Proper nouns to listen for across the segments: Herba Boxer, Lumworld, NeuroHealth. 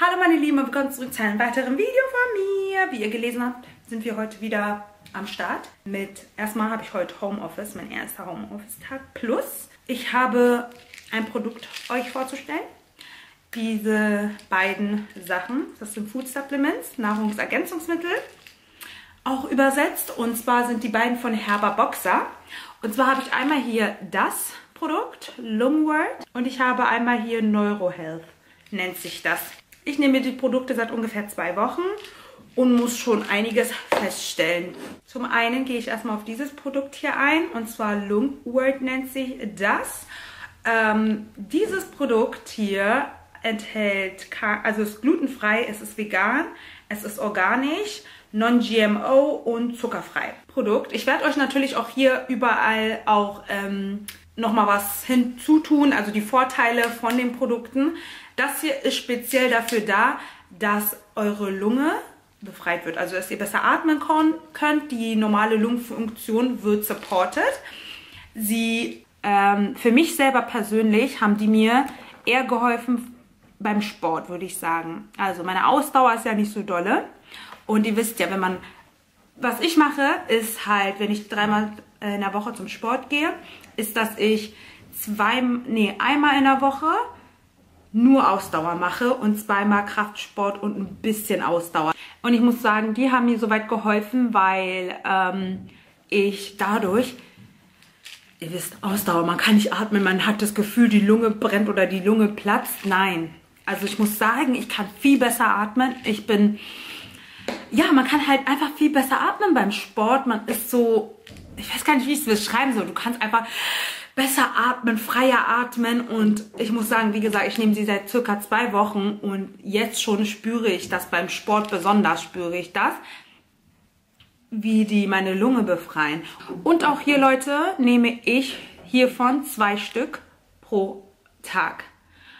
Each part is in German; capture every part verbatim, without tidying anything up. Hallo meine Lieben, willkommen zurück zu einem weiteren Video von mir. Wie ihr gelesen habt, sind wir heute wieder am Start. Mit erstmal habe ich heute Homeoffice, mein erster Homeoffice-Tag. Plus, ich habe ein Produkt euch vorzustellen. Diese beiden Sachen, das sind Food Supplements, Nahrungsergänzungsmittel, auch übersetzt. Und zwar sind die beiden von Herba Boxer. Und zwar habe ich einmal hier das Produkt, Lumworld, und ich habe einmal hier Neurohealth, nennt sich das. Ich nehme mir die Produkte seit ungefähr zwei Wochen und muss schon einiges feststellen. Zum einen gehe ich erstmal auf dieses Produkt hier ein, und zwar Lumworld nennt sich das. Ähm, dieses Produkt hier enthält, also ist glutenfrei, es ist vegan, es ist organisch, non G M O und zuckerfrei Produkt. Ich werde euch natürlich auch hier überall auch ähm, nochmal was hinzutun, also die Vorteile von den Produkten. Das hier ist speziell dafür da, dass eure Lunge befreit wird, also dass ihr besser atmen könnt. Die normale Lungenfunktion wird supported. Sie, ähm, für mich selber persönlich haben die mir eher geholfen beim Sport, würde ich sagen. Also meine Ausdauer ist ja nicht so dolle. Und ihr wisst ja, wenn man, was ich mache, ist halt, wenn ich dreimal in der Woche zum Sport gehe, ist, dass ich zwei, nee, einmal in der Woche nur Ausdauer mache und zweimal Kraftsport und ein bisschen Ausdauer. Und ich muss sagen, die haben mir soweit geholfen, weil ähm, ich dadurch, ihr wisst, Ausdauer, man kann nicht atmen, man hat das Gefühl, die Lunge brennt oder die Lunge platzt. Nein, also ich muss sagen, ich kann viel besser atmen. Ich bin, ja, man kann halt einfach viel besser atmen beim Sport. Man ist so, ich weiß gar nicht, wie ich es beschreiben soll, du kannst einfach besser atmen, freier atmen, und ich muss sagen, wie gesagt, ich nehme sie seit circa zwei Wochen und jetzt schon spüre ich das beim Sport, besonders spüre ich das, wie die meine Lunge befreien. Und auch hier, Leute, nehme ich hiervon zwei Stück pro Tag.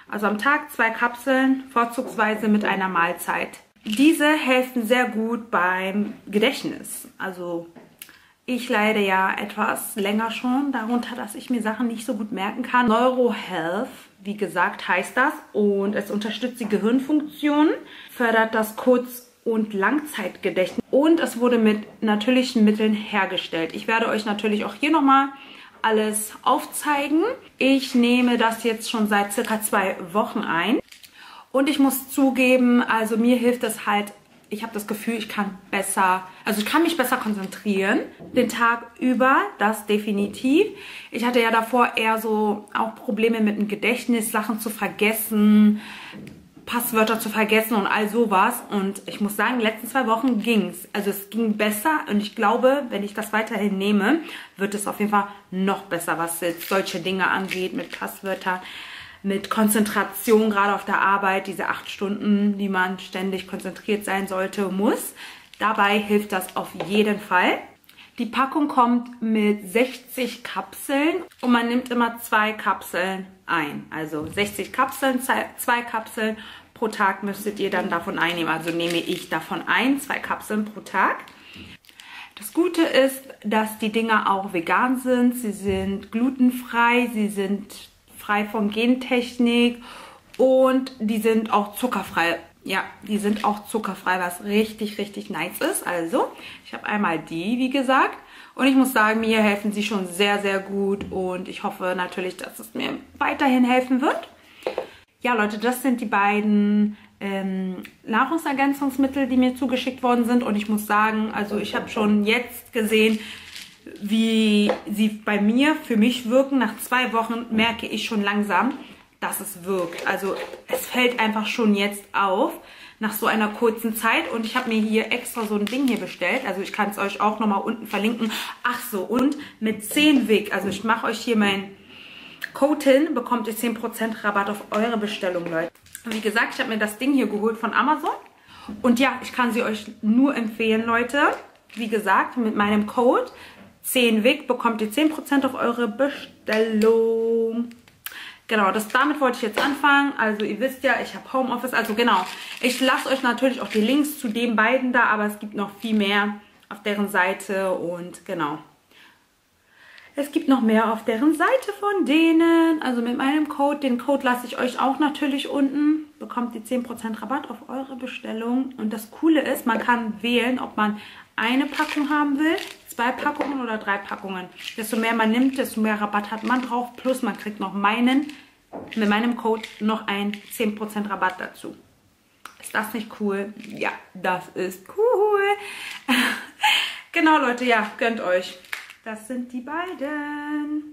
Also am Tag zwei Kapseln, vorzugsweise mit einer Mahlzeit. Diese helfen sehr gut beim Gedächtnis, also ich leide ja etwas länger schon darunter, dass ich mir Sachen nicht so gut merken kann. Neurohealth, wie gesagt, heißt das, und es unterstützt die Gehirnfunktion, fördert das Kurz- und Langzeitgedächtnis, und es wurde mit natürlichen Mitteln hergestellt. Ich werde euch natürlich auch hier nochmal alles aufzeigen. Ich nehme das jetzt schon seit circa zwei Wochen ein und ich muss zugeben, also mir hilft das halt. Ich habe das Gefühl, ich kann besser, also ich kann mich besser konzentrieren den Tag über, das definitiv. Ich hatte ja davor eher so auch Probleme mit dem Gedächtnis, Sachen zu vergessen, Passwörter zu vergessen und all sowas. Und ich muss sagen, die letzten zwei Wochen ging es. Also es ging besser, und ich glaube, wenn ich das weiterhin nehme, wird es auf jeden Fall noch besser, was jetzt solche Dinge angeht mit Passwörtern. Mit Konzentration, gerade auf der Arbeit, diese acht Stunden, die man ständig konzentriert sein sollte, muss. Dabei hilft das auf jeden Fall. Die Packung kommt mit sechzig Kapseln und man nimmt immer zwei Kapseln ein. Also sechzig Kapseln, zwei Kapseln pro Tag müsstet ihr dann davon einnehmen. Also nehme ich davon ein, zwei Kapseln pro Tag. Das Gute ist, dass die Dinger auch vegan sind. Sie sind glutenfrei, sie sind frei von Gentechnik, und die sind auch zuckerfrei. Ja, die sind auch zuckerfrei, was richtig, richtig nice ist. Also, ich habe einmal die, wie gesagt, und ich muss sagen, mir helfen sie schon sehr, sehr gut, und ich hoffe natürlich, dass es mir weiterhin helfen wird. Ja, Leute, das sind die beiden ähm, Nahrungsergänzungsmittel, die mir zugeschickt worden sind, und ich muss sagen, also ich habe schon jetzt gesehen, wie sie bei mir, für mich wirken. Nach zwei Wochen merke ich schon langsam, dass es wirkt. Also es fällt einfach schon jetzt auf, nach so einer kurzen Zeit. Und ich habe mir hier extra so ein Ding hier bestellt. Also ich kann es euch auch nochmal unten verlinken. Ach so, und mit zehn Weg, also ich mache euch hier meinen Code hin, bekommt ihr zehn Prozent Rabatt auf eure Bestellung, Leute. Und wie gesagt, ich habe mir das Ding hier geholt von Amazon. Und ja, ich kann sie euch nur empfehlen, Leute. Wie gesagt, mit meinem Code zehn Weg bekommt ihr zehn Prozent auf eure Bestellung. Genau, das, damit wollte ich jetzt anfangen. Also ihr wisst ja, ich habe Homeoffice. Also genau, ich lasse euch natürlich auch die Links zu den beiden da, aber es gibt noch viel mehr auf deren Seite, und genau. Es gibt noch mehr auf deren Seite von denen. Also mit meinem Code, den Code lasse ich euch auch natürlich unten. Bekommt die zehn Prozent Rabatt auf eure Bestellung. Und das Coole ist, man kann wählen, ob man eine Packung haben will, zwei Packungen oder drei Packungen. Desto mehr man nimmt, desto mehr Rabatt hat man drauf. Plus man kriegt noch meinen, mit meinem Code noch einen zehn Prozent Rabatt dazu. Ist das nicht cool? Ja, das ist cool. Genau, Leute, ja, gönnt euch. Das sind die beiden.